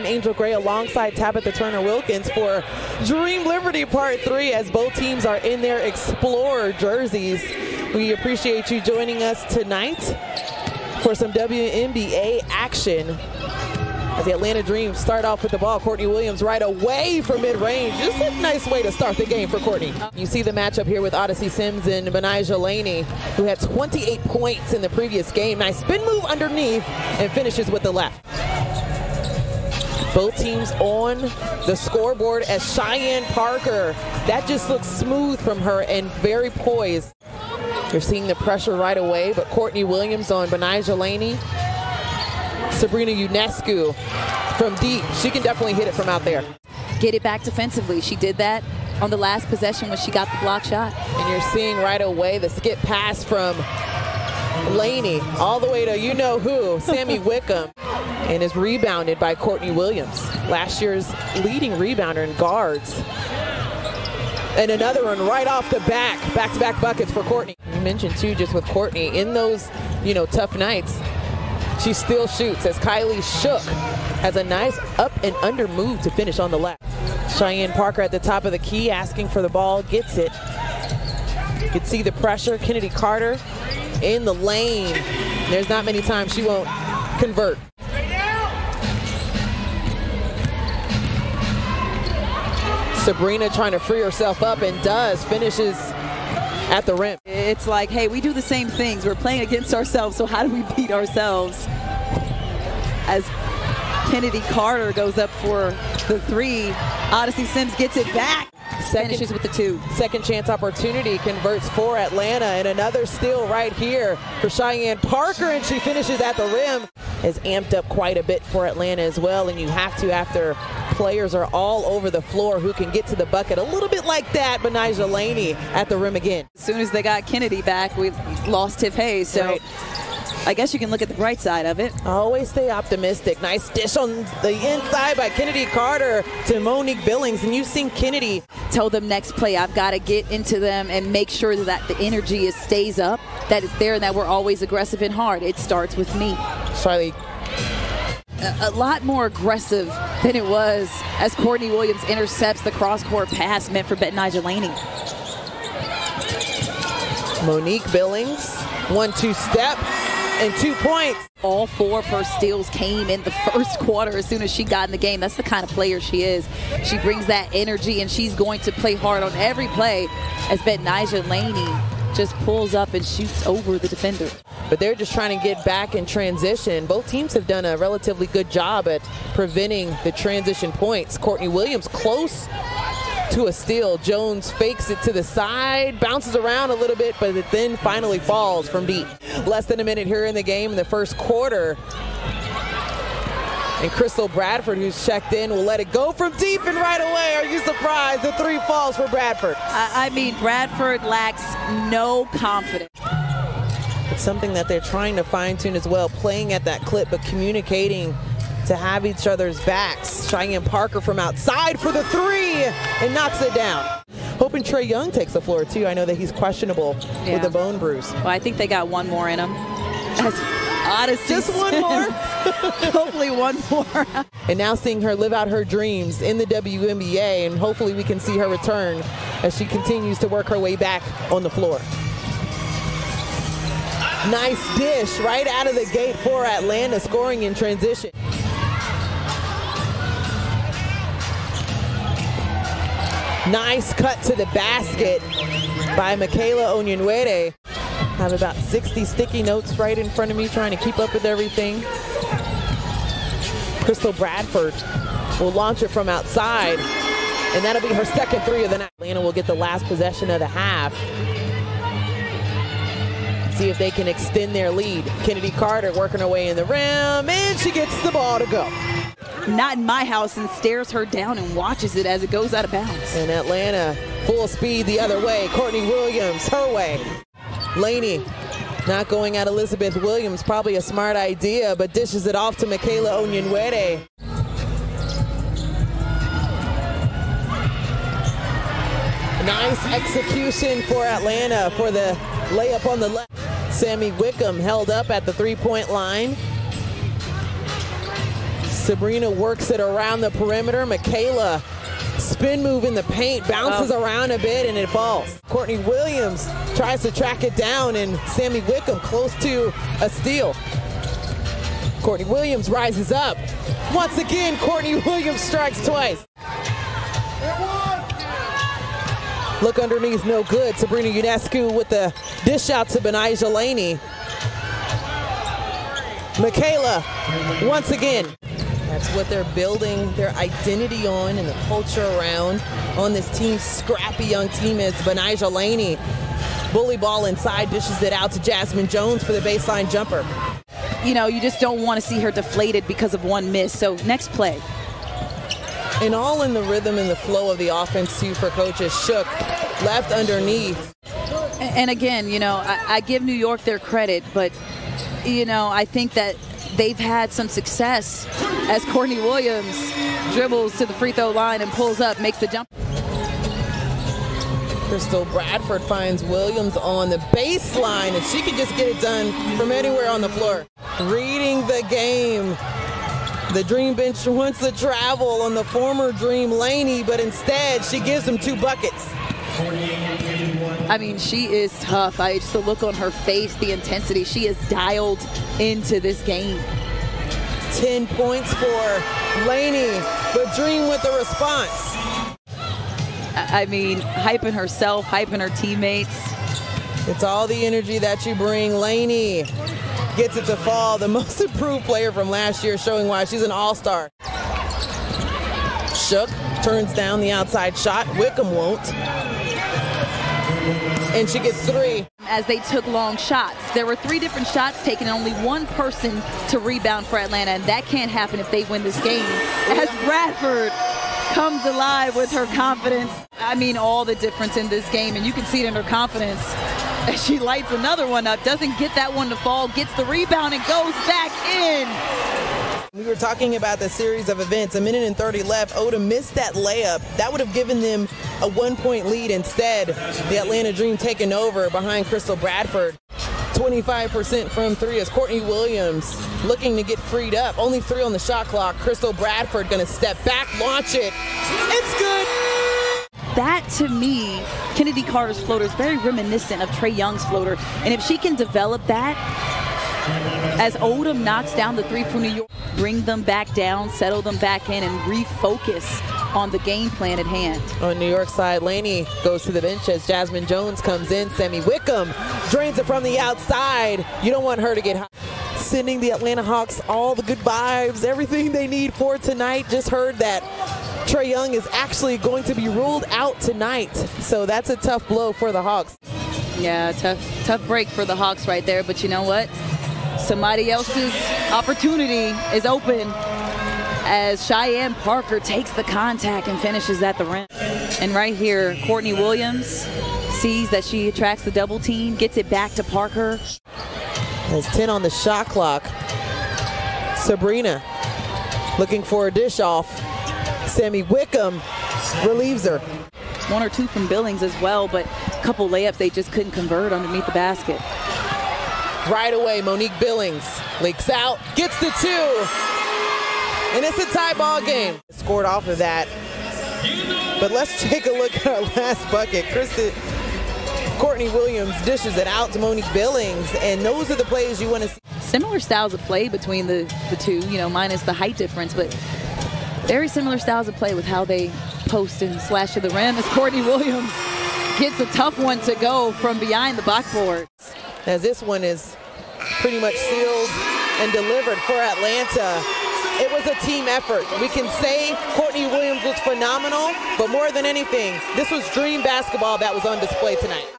I'm Angel Gray alongside Tabitha Turner-Wilkins for Dream Liberty Part 3 as both teams are in their Explorer jerseys. We appreciate you joining us tonight for some WNBA action. As the Atlanta Dream start off with the ball, Courtney Williams right away from mid-range. Just a nice way to start the game for Courtney. You see the matchup here with Odyssey Sims and Betnijah Laney, who had 28 points in the previous game. Nice spin move underneath and finishes with the left. Both teams on the scoreboard as Cheyenne Parker. That just looks smooth from her and very poised. You're seeing the pressure right away, but Courtney Williams on Betnijah Laney. Sabrina Ionescu from deep. She can definitely hit it from out there. Get it back defensively. She did that on the last possession when she got the block shot. And you're seeing right away the skip pass from Laney all the way to you-know-who, Sami Whitcomb, and is rebounded by Courtney Williams, last year's leading rebounder in guards. And another one right off the back-to-back buckets for Courtney. You mentioned, too, just with Courtney, in those, tough nights, she still shoots as Kylee Shook has a nice up and under move to finish on the left. Cheyenne Parker at the top of the key asking for the ball, gets it. You can see the pressure. Kennedy Carter in the lane. There's not many times she won't convert. Sabrina trying to free herself up and does, finishes at the rim. It's like, hey, we do the same things. We're playing against ourselves, so how do we beat ourselves? As Kennedy Carter goes up for the three, Odyssey Sims gets it back. Finishes with the two. Second chance opportunity, converts for Atlanta, and another steal right here for Cheyenne Parker, and she finishes at the rim. Is amped up quite a bit for Atlanta as well, and you have to after players are all over the floor who can get to the bucket a little bit like that. Betnijah Laney at the rim again. As soon as they got Kennedy back, we lost Tiff Hayes, so right. I guess you can look at the bright side of it. Always stay optimistic. Nice dish on the inside by Kennedy Carter to Monique Billings, and you've seen Kennedy. Tell them next play, I've got to get into them and make sure that the energy stays up, that it's there, and that we're always aggressive and hard. It starts with me. Charlie. A lot more aggressive than it was as Courtney Williams intercepts the cross-court pass meant for Betnijah Laney. Monique Billings, 1-2 step. And 2 points. All four of her steals came in the first quarter as soon as she got in the game. That's the kind of player she is. She brings that energy, and she's going to play hard on every play as Betnijah Laney just pulls up and shoots over the defender. But they're just trying to get back in transition. Both teams have done a relatively good job at preventing the transition points. Courtney Williams close to a steal. Jones fakes it to the side, bounces around a little bit, but it then finally falls from deep. Less than a minute here in the game in the first quarter. And Crystal Bradford, who's checked in, will let it go from deep and right away. Are you surprised? The three falls for Bradford. I mean, Bradford lacks no confidence. It's something that they're trying to fine-tune as well, playing at that clip, but communicating to have each other's backs. Cheyenne Parker from outside for the three and knocks it down. Hoping Trae Young takes the floor too. I know that he's questionable with a bone bruise. Well, I think they got one more in him. As Odyssey Just Sims. One more? Hopefully one more. And now seeing her live out her dreams in the WNBA, and hopefully we can see her return as she continues to work her way back on the floor. Nice dish right out of the gate for Atlanta, scoring in transition. Nice cut to the basket by Michaela Onyenwere. I have about 60 sticky notes right in front of me trying to keep up with everything. Crystal Bradford will launch it from outside, and that'll be her second three of the night. Atlanta will get the last possession of the half. See if they can extend their lead. Kennedy Carter working her way in the rim, and she gets the ball to go. Not in my house, and stares her down and watches it as it goes out of bounds. And Atlanta full speed the other way. Courtney Williams her way. Laney not going at Elizabeth Williams, probably a smart idea, but dishes it off to Michaela Onyenwere. Nice execution for Atlanta for the layup on the left. Sami Whitcomb held up at the three-point line. Sabrina works it around the perimeter. Michaela, spin move in the paint, bounces around a bit, and it falls. Courtney Williams tries to track it down, and Sami Whitcomb close to a steal. Courtney Williams rises up. Once again, Courtney Williams strikes twice. Look underneath, no good. Sabrina Ionescu with the dish out to Betnijah Laney. Michaela, once again. That's what they're building their identity on and the culture around on this team. Scrappy young team is Betnijah Laney. Bully ball inside, dishes it out to Jasmine Jones for the baseline jumper. You know, you just don't want to see her deflated because of one miss. So next play. And all in the rhythm and the flow of the offense, too, for coaches. Shook, left underneath. And again, you know, I give New York their credit, but, you know, I think that they've had some success as Courtney Williams dribbles to the free throw line and pulls up, makes the jump. Crystal Bradford finds Williams on the baseline, and she can just get it done from anywhere on the floor. Reading the game. The Dream bench wants to travel on the former Dream Laney, but instead she gives them two buckets. I mean, she is tough. I just the look on her face, the intensity. She is dialed into this game. 10 points for Laney, but Dream with the response. I mean, hyping herself, hyping her teammates. It's all the energy that you bring. Laney gets it to fall, the most improved player from last year, showing why she's an all-star. Shook turns down the outside shot. Whitcomb won't. And she gets three. As they took long shots, there were three different shots taken and only one person to rebound for Atlanta, and that can't happen if they win this game. As Bradford comes alive with her confidence. I mean, all the difference in this game, and you can see it in her confidence. She lights another one up, doesn't get that one to fall, gets the rebound and goes back in. We were talking about the series of events, a minute and 30 left. Oda missed that layup. That would have given them a one-point lead. Instead, the Atlanta Dream taking over behind Crystal Bradford. 25% from three as Courtney Williams looking to get freed up. Only three on the shot clock. Crystal Bradford going to step back, launch it. It's good. That, to me, Kennedy Carter's floater is very reminiscent of Trae Young's floater. And if she can develop that, as Odom knocks down the three from New York, bring them back down, settle them back in, and refocus on the game plan at hand. On New York side, Laney goes to the bench as Jasmine Jones comes in. Sami Whitcomb drains it from the outside. You don't want her to get hot. Sending the Atlanta Hawks all the good vibes, everything they need for tonight. Just heard that Trae Young is actually going to be ruled out tonight. So that's a tough blow for the Hawks. Yeah, tough break for the Hawks right there. But you know what? Somebody else's opportunity is open as Cheyenne Parker takes the contact and finishes at the rim. And right here, Courtney Williams sees that she attracts the double team, gets it back to Parker. There's 10 on the shot clock. Sabrina looking for a dish off. Sami Whitcomb relieves her. One or two from Billings as well, but a couple layups they just couldn't convert underneath the basket. Right away, Monique Billings leaks out, gets the two, and it's a tie ball game. Scored off of that, but let's take a look at our last bucket. Courtney Williams dishes it out to Monique Billings, and those are the plays you want to see. Similar styles of play between the two, you know, minus the height difference, but very similar styles of play with how they post and slash to the rim as Courtney Williams gets a tough one to go from behind the backboard. As this one is pretty much sealed and delivered for Atlanta. It was a team effort. We can say Courtney Williams was phenomenal, but more than anything, this was Dream basketball that was on display tonight.